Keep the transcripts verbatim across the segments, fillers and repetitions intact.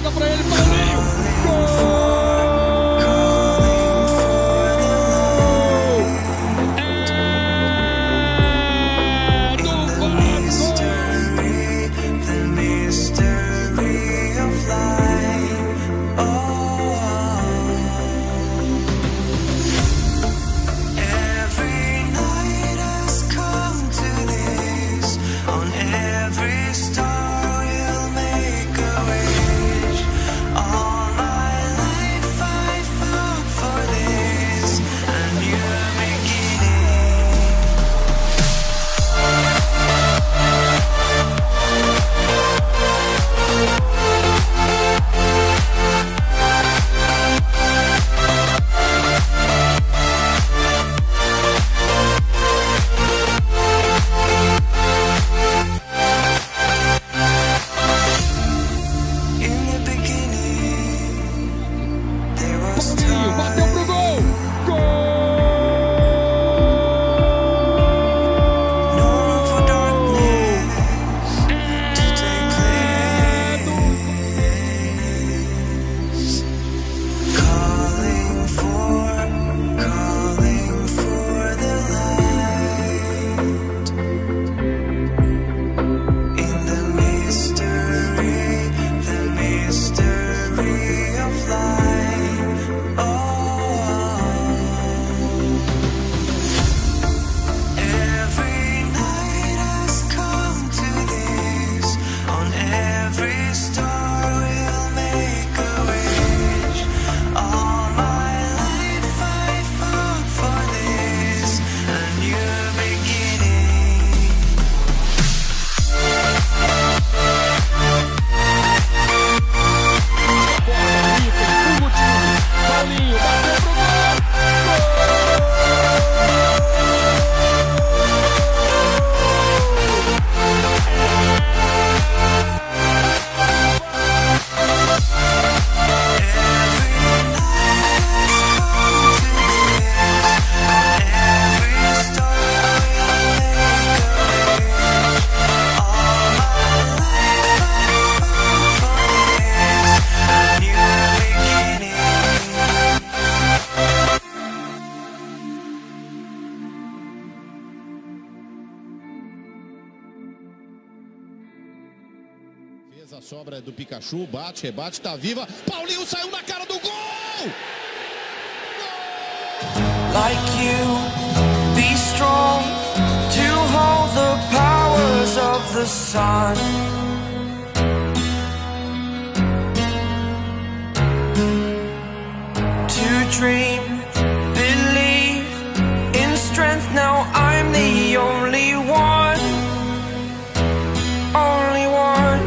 marcada pra ele, Paulinho. Gol! É do Vasco. Bateu pro gol! Gol! A sobra do Pikachu, bate, rebate, tá viva. Paulinho saiu na cara do gol! Like you, be strong to hold the powers of the sun. To dream, believe in strength, now I'm the only one. Only one.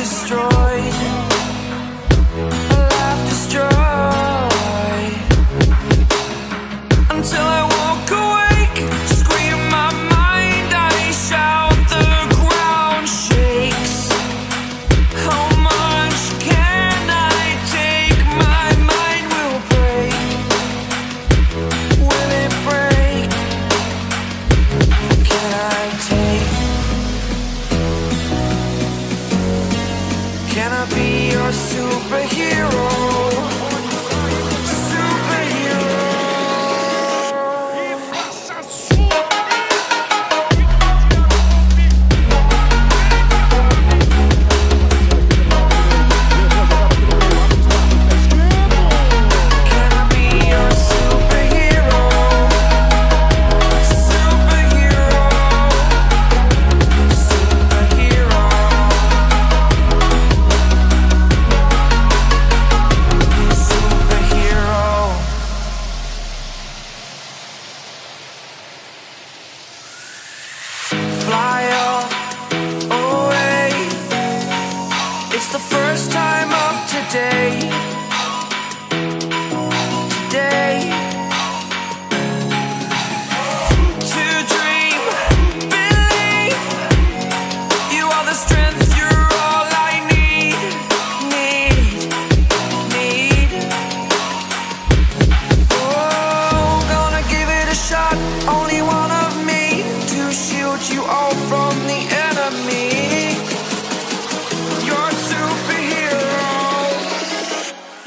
Destroy. Life destroyed.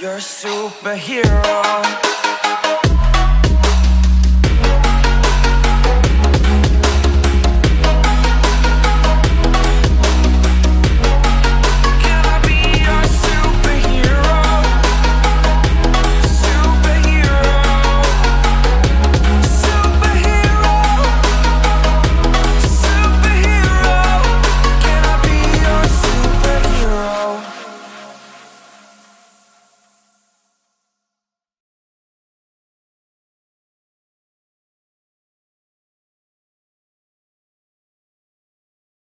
You're a superhero.